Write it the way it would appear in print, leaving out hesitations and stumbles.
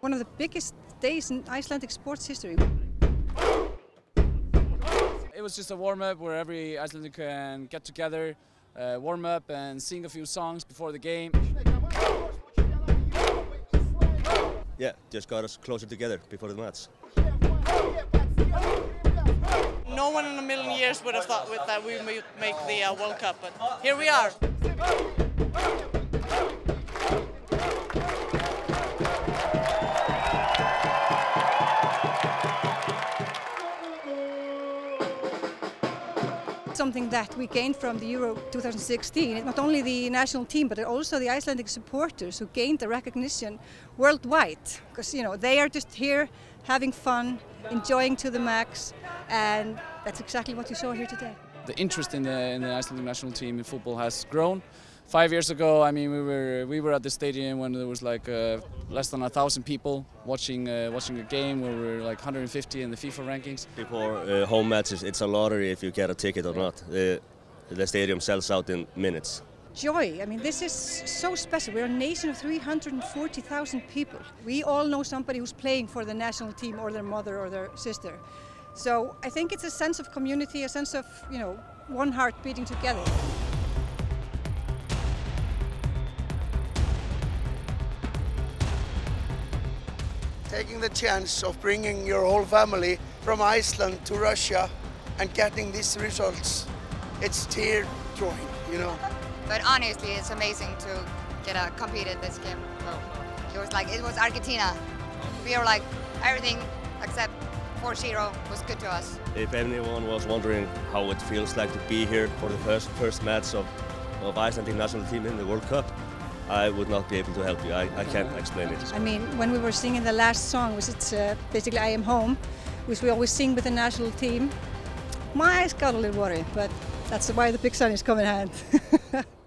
One of the biggest days in Icelandic sports history. It was just a warm-up where every Icelandic can get together, warm up and sing a few songs before the game. Yeah, just got us closer together before the match. No one in a million years would have thought that we would make the World Cup, but here we are. Something that we gained from the Euro 2016, not only the national team but also the Icelandic supporters who gained the recognition worldwide, because you know they are just here having fun, enjoying to the max, and that's exactly what you saw here today. The interest in the Icelandic national team in football has grown. 5 years ago, I mean, we were at the stadium when there was like less than 1,000 people watching a game. We were like 150 in the FIFA rankings. Before home matches, it's a lottery if you get a ticket or not. The stadium sells out in minutes. Joy, I mean, this is so special. We're a nation of 340,000 people. We all know somebody who's playing for the national team, or their mother or their sister. So I think it's a sense of community, a sense of, you know, one heart beating together. Taking the chance of bringing your whole family from Iceland to Russia and getting these results, it's tear drawing, you know. But honestly, it's amazing to get a compete in this game. It was like, it was Argentina. We were like, everything except 4-0 was good to us. If anyone was wondering how it feels like to be here for the first match of Icelandic national team in the World Cup, I would not be able to help you. I can't explain it. I mean, when we were singing the last song, which is basically I Am Home, which we always sing with the national team, my eyes got a little worried, but that's why the big sun is coming in hand.